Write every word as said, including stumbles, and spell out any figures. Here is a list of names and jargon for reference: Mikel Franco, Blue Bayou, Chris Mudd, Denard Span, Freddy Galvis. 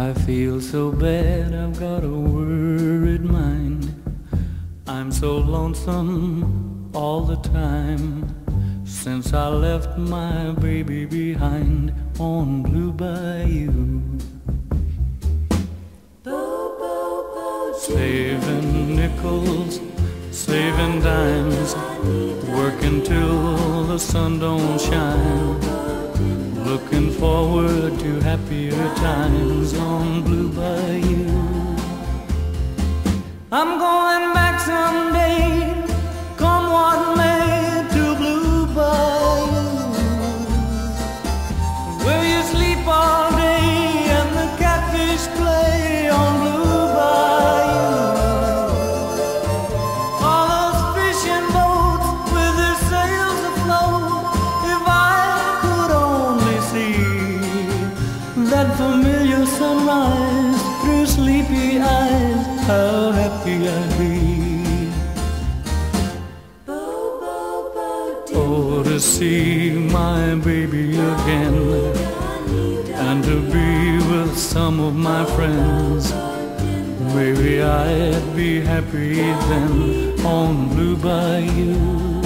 I feel so bad, I've got a worried mind. I'm so lonesome all the time since I left my baby behind on Blue Bayou. Saving nickels, saving dimes, working till the sun don't shine, looking forward to happier times on Blue Bayou. I'm going back someday, come what may, to Blue Bayou, where you sleep all day and the catfish play on Blue Bayou. All those fishing boats with their sails afloat, if I could only see that familiar sunrise through sleepy eyes, how happy I'd be. Oh, to see my baby again, and to be with some of my friends. Maybe I'd be happy then on Blue Bayou.